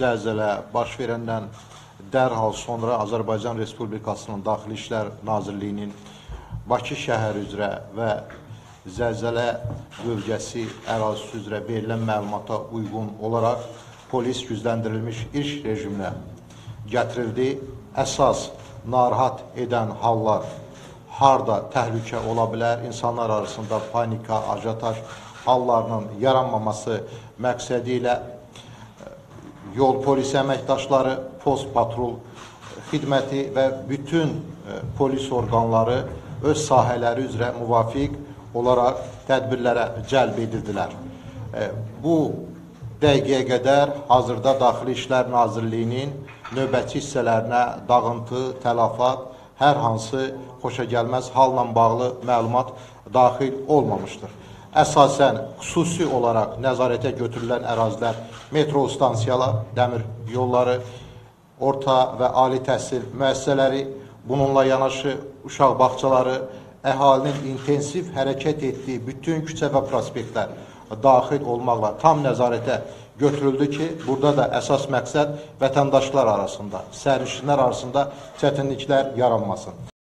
zəlzələ baş verəndən dərhal sonra Azərbaycan Respublikasının Daxili İşlər Nazirliyinin Bakı şəhəri üzrə və zəlzələ bölgəsi ərazisi üzrə verilən məlumata uyğun olaraq polis gücləndirilmiş iş rejiminə gətirildi. Əsas narahat edən hallar harda təhlükə ola bilər, insanlar arasında panika, ajotaj hallarının yaranmaması məqsədi ilə yol polisi əməkdaşları, post patrul xidməti və bütün polis orqanları öz sahələri üzrə müvafiq olaraq tədbirlərə cəlb edildilər. Bu dəqiqəyə qədər hazırda Daxili İşlər Nazirliyinin növbəti hissələrinə dağıntı, tələfat, hər hansı xoşagəlməz halla bağlı məlumat daxil olmamışdır. Əsasən, xüsusi olaraq nəzarətə götürülən ərazilər, metro stansiyalar, dəmir yolları, orta və ali təhsil müəssisələri, bununla yanaşı uşaq bağçaları, əhalinin intensiv hərəkət etdiyi bütün küçə və prospektlər daxil olmaqla tam nəzarətə götürüldü ki, burada da əsas məqsəd vətəndaşlar arasında, sərnişinlər arasında çətinliklər yaranmasın.